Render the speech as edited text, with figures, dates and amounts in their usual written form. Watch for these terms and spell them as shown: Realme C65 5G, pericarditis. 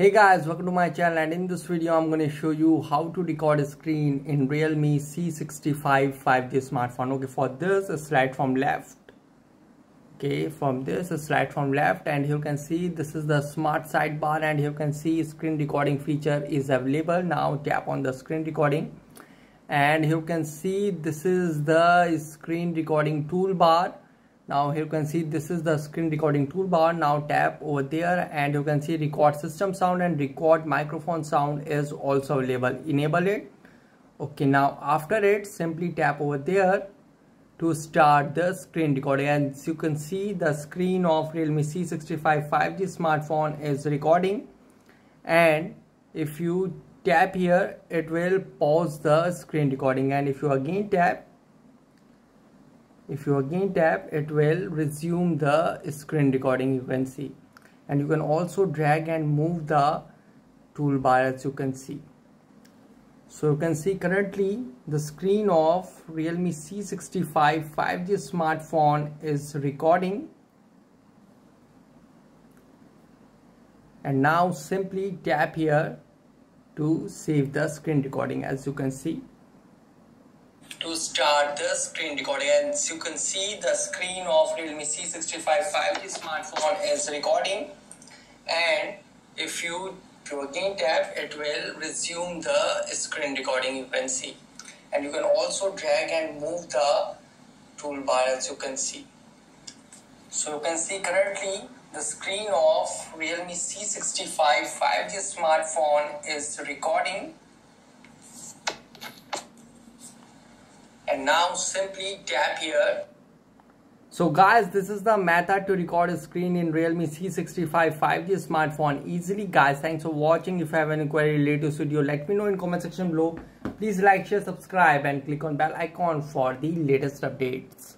Hey guys, welcome to my channel, and in this video I'm going to show you how to record a screen in Realme C65 5G smartphone. Okay, for this slide from left. Okay, from this slide from left, and here you can see this is the smart sidebar, and here you can see screen recording feature is available. Now tap on the screen recording, and here you can see this is the screen recording toolbar. Now here you can see this is the screen recording toolbar. Now tap over there, and you can see record system sound and record microphone sound is also available. Enable it. Okay, now after it simply tap over there to start the screen recording, and you can see the screen of Realme C65 5G smartphone is recording, and if you tap here it will pause the screen recording, and if you again tap it will resume the screen recording, you can see. And you can also drag and move the toolbar, as you can see. So you can see currently the screen of Realme C65 5G smartphone is recording, and now simply tap here to save the screen recording, as you can see. To start the screen recording, and you can see the screen of Realme C65 5G smartphone is recording, and if you again tap it will resume the screen recording, you can see. And you can also drag and move the toolbar, as you can see. So you can see currently the screen of Realme C65 5G smartphone is recording, and now simply tap here. So guys, this is the method to record a screen in Realme C65 5G smartphone easily. Guys, thanks for watching. If you have any query related to this video, let me know in comment section below. Please like, share, subscribe, and click on bell icon for the latest updates.